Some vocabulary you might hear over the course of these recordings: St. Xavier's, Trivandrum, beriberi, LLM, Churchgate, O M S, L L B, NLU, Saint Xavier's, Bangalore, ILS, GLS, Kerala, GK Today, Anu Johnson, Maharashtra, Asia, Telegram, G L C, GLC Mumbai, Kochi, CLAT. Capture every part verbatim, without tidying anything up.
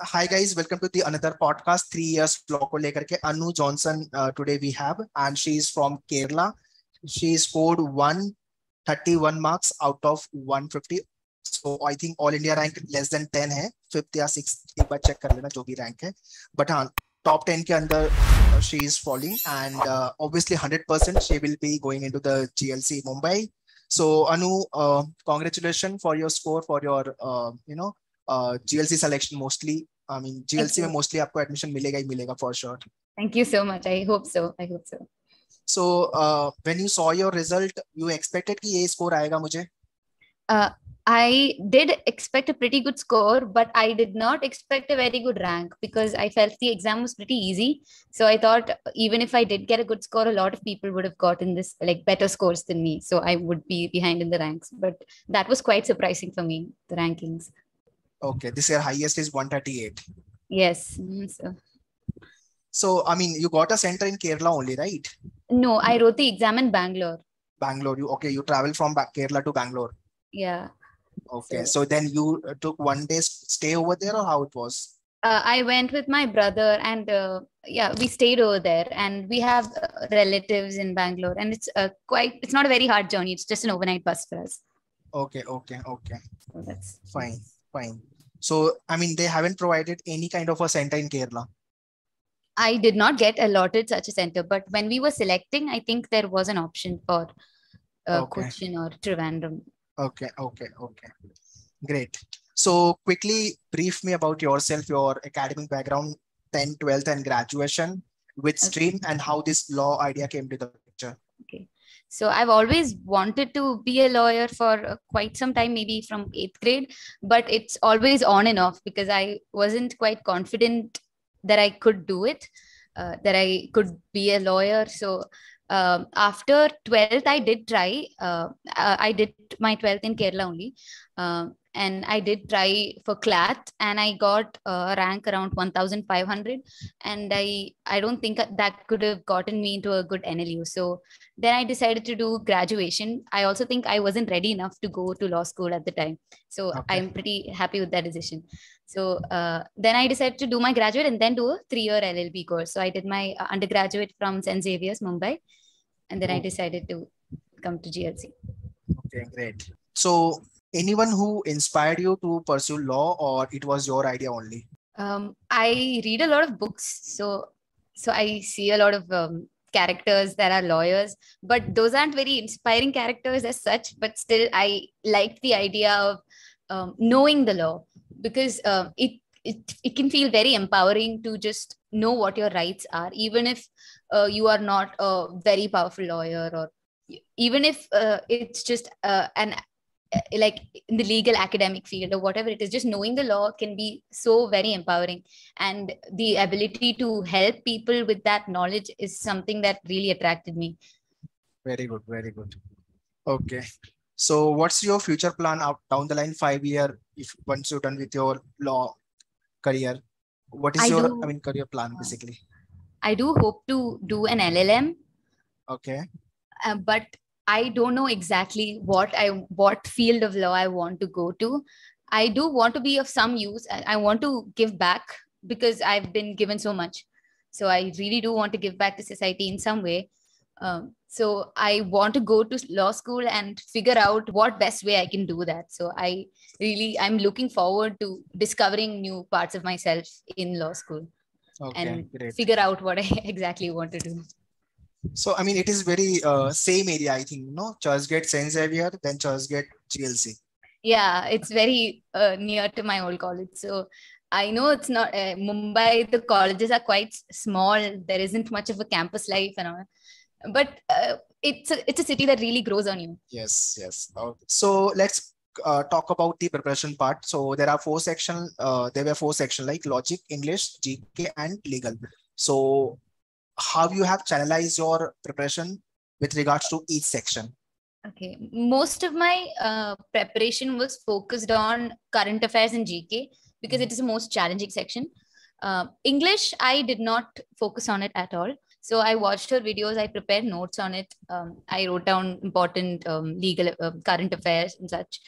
Hi guys, welcome to the another podcast. Three years vlog ko lekar ke Anu Johnson uh, today we have, and she is from Kerala. She scored one thirty-one marks out of one fifty. So I think all India rank less than ten hai, fifth ya sixth. एक बार check कर लेना जो भी rank है. But हाँ, top ten के अंदर uh, she is falling, and uh, obviously one hundred percent she will be going into the G L C Mumbai. So Anu, uh, congratulations for your score, for your uh, you know. Uh, G L C selection mostly. I mean, G L C में mostly आपको admission मिलेगा ही मिलेगा for sure. Thank you so much. I hope so. I hope so. So, uh, when you saw your result, you expected कि ये score आएगा मुझे? Uh, I did expect a pretty good score, but I did not expect a very good rank because I felt the exam was pretty easy. So I thought even if I did get a good score, a lot of people would have gotten this like better scores than me. So I would be behind in the ranks. But that was quite surprising for me, the rankings. Okay, this year highest is one thirty-eight. Yes. So. so, I mean, you got a center in Kerala only, right? No, I wrote the exam in Bangalore. Bangalore. You Okay, you travel from Kerala to Bangalore. Yeah. Okay, so, so then you took one day stay over there, or how it was? Uh, I went with my brother and uh, yeah, we stayed over there, and we have uh, relatives in Bangalore, and it's uh, quite, it's not a very hard journey. It's just an overnight bus for us. Okay, okay, okay. So that's fine. Fine. So, I mean, they haven't provided any kind of a center in Kerala. I did not get allotted such a center, but when we were selecting, I think there was an option for uh, okay. Kochi or Trivandrum. Okay, okay, okay. Great. So, quickly brief me about yourself, your academic background, tenth, twelfth and graduation, which stream okay. and how this law idea came to the picture. Okay. So I've always wanted to be a lawyer for quite some time, maybe from eighth grade, but it's always on and off because I wasn't quite confident that I could do it, uh, that I could be a lawyer. So um, after twelfth, I did try, uh, I did my twelfth in Kerala only. Uh, and I did try for CLAT, and I got a uh, rank around one thousand five hundred, and I, I don't think that could have gotten me into a good N L U. So then I decided to do graduation. I also think I wasn't ready enough to go to law school at the time. So okay. I'm pretty happy with that decision. So uh, then I decided to do my graduate and then do a three-year L L B course. So I did my undergraduate from Saint Xavier's, Mumbai, and then I decided to come to G L C. Okay, great. So anyone who inspired you to pursue law, or it was your idea only? Um, I read a lot of books. So, so I see a lot of um, characters that are lawyers, but those aren't very inspiring characters as such, but still I liked the idea of um, knowing the law, because uh, it, it, it can feel very empowering to just know what your rights are, even if uh, you are not a very powerful lawyer, or even if uh, it's just uh, an like in the legal academic field or whatever it is, just knowing the law can be so very empowering. And the ability to help people with that knowledge is something that really attracted me. Very good. Very good. Okay. So what's your future plan out down the line, five year, if once you're done with your law career? What is I your do, I mean, career plan basically? I do hope to do an L L M. Okay. Uh, but I don't know exactly what I what field of law I want to go to. I do want to be of some use. I want to give back because I've been given so much. So I really do want to give back to society in some way. Um, so I want to go to law school and figure out what best way I can do that. So I really, I'm looking forward to discovering new parts of myself in law school okay, and great. figure out what I exactly want to do. So, I mean, it is very uh, same area, I think, no? Churchgate, Saint Xavier, then Churchgate, G L C. Yeah, it's very uh, near to my old college. So, I know it's not, uh, Mumbai, the colleges are quite small. There isn't much of a campus life and all. But uh, it's, a, it's a city that really grows on you. Yes, yes. Okay. So, let's uh, talk about the preparation part. So, there are four sections. Uh, there were four sections like logic, English, G K and legal. So, how you have channelized your preparation with regards to each section? Okay. Most of my uh, preparation was focused on current affairs and G K because it is the most challenging section. Uh, English, I did not focus on it at all. So I watched her videos. I prepared notes on it. Um, I wrote down important um, legal uh, current affairs and such,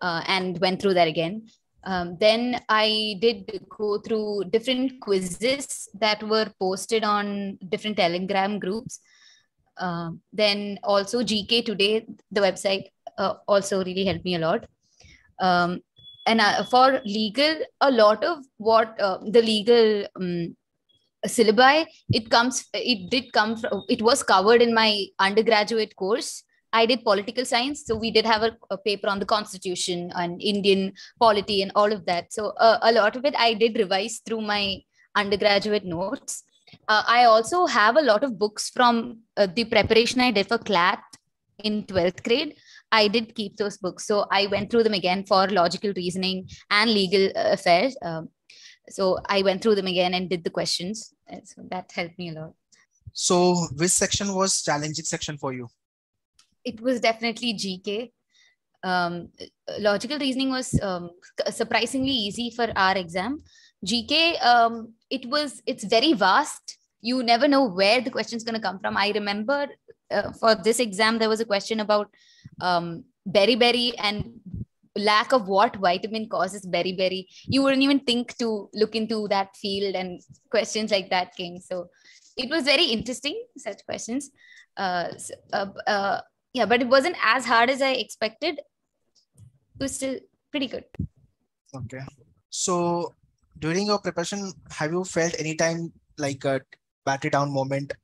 uh, and went through that again. Um, then I did go through different quizzes that were posted on different Telegram groups. Um, then also G K Today, the website, uh, also really helped me a lot. Um, and uh, for legal, a lot of what uh, the legal um, syllabi, it comes, it did come from, it was covered in my undergraduate course. I did political science, so we did have a, a paper on the constitution and Indian polity and all of that. So uh, a lot of it I did revise through my undergraduate notes. Uh, I also have a lot of books from uh, the preparation I did for CLAT in twelfth grade. I did keep those books. So I went through them again for logical reasoning and legal affairs. Um, so I went through them again and did the questions. So that helped me a lot. So which section was challenging section for you? It was definitely G K. Um, logical reasoning was um, surprisingly easy for our exam. G K, um, it was, it's very vast. You never know where the question is going to come from. I remember uh, for this exam, there was a question about um, beriberi and lack of what vitamin causes beriberi. You wouldn't even think to look into that field, and questions like that came. So it was very interesting, such questions. Uh, so, uh, uh, Yeah, but it wasn't as hard as I expected. It was still pretty good. Okay. So during your preparation, have you felt any time like a battery down moment,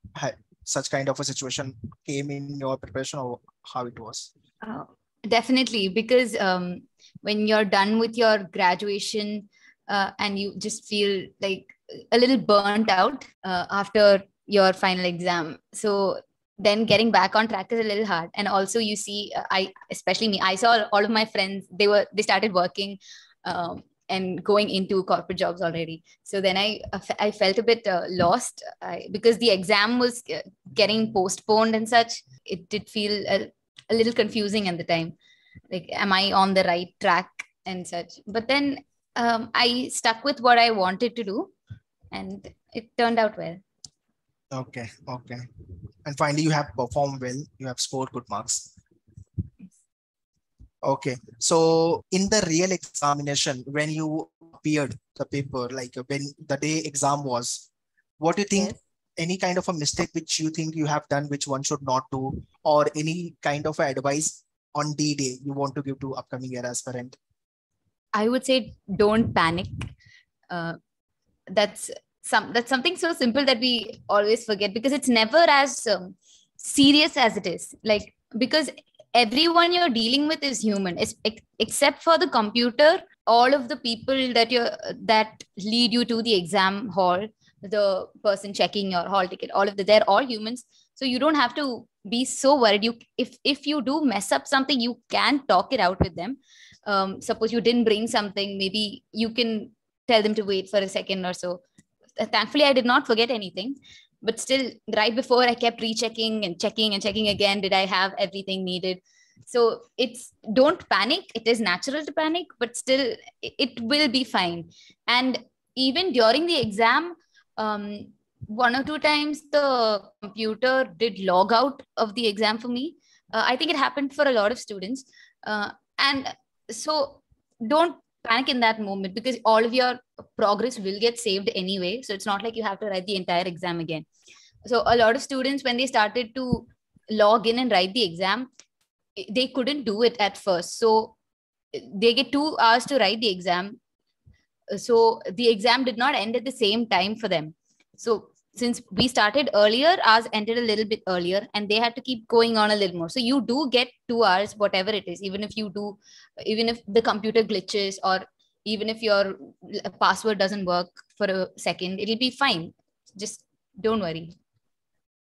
such kind of a situation came in your preparation, or how it was? Uh, definitely, because um, when you're done with your graduation uh, and you just feel like a little burnt out uh, after your final exam. So then getting back on track is a little hard. And also you see, uh, I, especially me, I saw all of my friends, they were, they started working um, and going into corporate jobs already. So then I, I felt a bit uh, lost I, because the exam was getting postponed and such. It did feel a, a little confusing at the time. Like, am I on the right track and such? But then um, I stuck with what I wanted to do and it turned out well. Okay. Okay. And finally, you have performed well. You have scored good marks. Okay. So in the real examination, when you appeared the paper, like when the day exam was, what do you think, yes, any kind of a mistake which you think you have done, which one should not do, or any kind of advice on the day you want to give to upcoming year aspirant? I would say, don't panic. Uh, that's Some, that's something so simple that we always forget, because it's never as um, serious as it is. Like, because everyone you're dealing with is human, it's, ex except for the computer, all of the people that you that lead you to the exam hall, the person checking your hall ticket, all of the, they're all humans. So you don't have to be so worried. You, if, if you do mess up something, you can talk it out with them. Um, suppose you didn't bring something, maybe you can tell them to wait for a second or so. Thankfully, I did not forget anything, but still right before I kept rechecking and checking and checking again. Did I have everything needed? So it's, don't panic. It is natural to panic, but still it will be fine. And even during the exam, um, one or two times the computer did log out of the exam for me. Uh, I think it happened for a lot of students. Uh, and so don't panic in that moment, because all of your progress will get saved anyway. So it's not like you have to write the entire exam again. So a lot of students, when they started to log in and write the exam, they couldn't do it at first. So they get two hours to write the exam. So the exam did not end at the same time for them. So since we started earlier, ours ended a little bit earlier, and they had to keep going on a little more. So you do get two hours, whatever it is, even if you do, even if the computer glitches, or even if your password doesn't work for a second, it'll be fine. Just don't worry.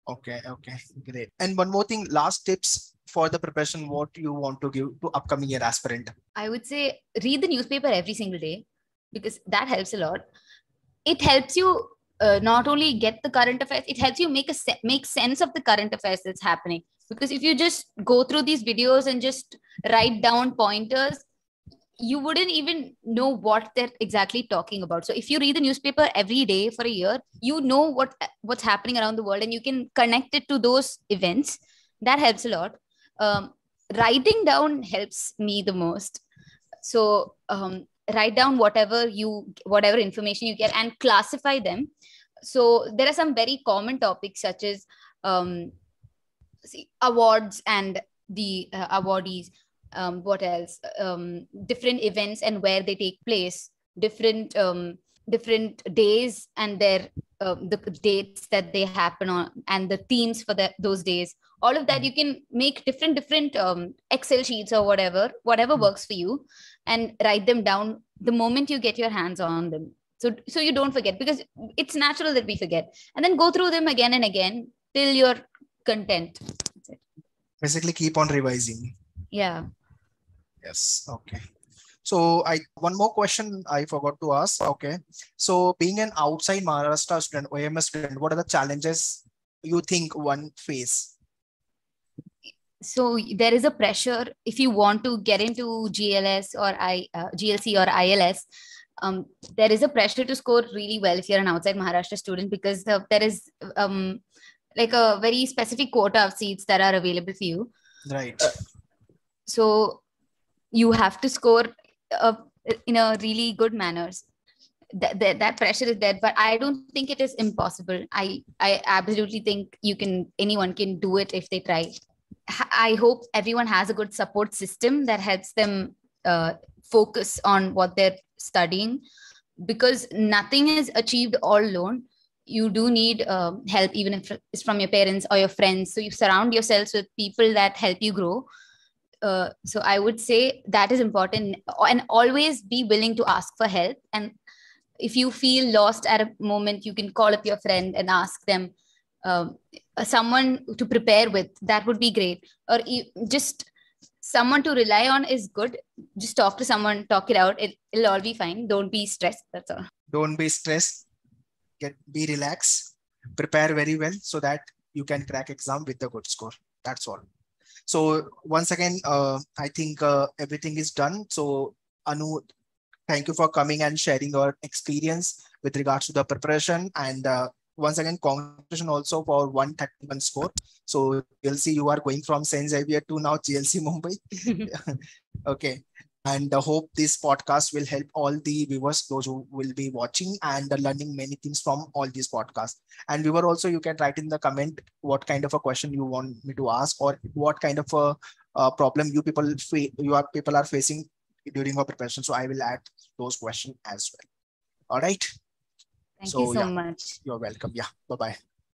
Okay. Okay. Great. And one more thing, last tips for the preparation, what you want to give to upcoming year aspirant? I would say, read the newspaper every single day, because that helps a lot. It helps you Uh, not only get the current affairs, it helps you make a se make sense of the current affairs that's happening. Because if you just go through these videos and just write down pointers, you wouldn't even know what they're exactly talking about. So if you read the newspaper every day for a year, you know what what's happening around the world, and you can connect it to those events. That helps a lot. Um, writing down helps me the most. So um, write down whatever you, whatever information you get and classify them. So there are some very common topics such as um, see, awards and the uh, awardees. Um, what else? Um, different events and where they take place. Different um, different days and their uh, the dates that they happen on and the themes for the, those days. All of that you can make different different um, Excel sheets or whatever, whatever works for you, and write them down the moment you get your hands on them. So, so you don't forget, because it's natural that we forget, and then go through them again and again till you're content. That's it. Basically keep on revising. Yeah. Yes. Okay. So I, one more question I forgot to ask. Okay. So being an outside Maharashtra student, O M S student, what are the challenges you think one faces? So there is a pressure if you want to get into G L S or I, uh, G L C or I L S. Um, there is a pressure to score really well if you're an outside Maharashtra student, because the, there is um, like a very specific quota of seats that are available for you. Right. Uh, so you have to score uh, in a really good manner. That, that, that pressure is there, but I don't think it is impossible. I, I absolutely think you can, anyone can do it if they try. I hope everyone has a good support system that helps them uh, focus on what they're studying, because nothing is achieved all alone. You do need uh, help, even if it's from your parents or your friends. So you surround yourselves with people that help you grow. Uh, so I would say that is important, and always be willing to ask for help. And if you feel lost at a moment, you can call up your friend and ask them. Um, someone to prepare with, that would be great. Or just someone to rely on is good. Just talk to someone, talk it out. It, it'll all be fine. Don't be stressed. That's all. Don't be stressed. Get, be relaxed. Prepare very well so that you can crack exam with a good score. That's all. So once again, uh, I think uh, everything is done. So Anu, thank you for coming and sharing your experience with regards to the preparation, and uh, once again, congratulations also for one thirty-one score. So G L C, you are going from Saint Xavier to now G L C Mumbai. Okay. And I hope this podcast will help all the viewers, those who will be watching and learning many things from all these podcasts. And viewer also, you can write in the comment what kind of a question you want me to ask, or what kind of a, a problem you people, you are, people are facing during your preparation. So I will add those questions as well. All right. Thank so, you so yeah, much. You're welcome. Yeah. Bye-bye.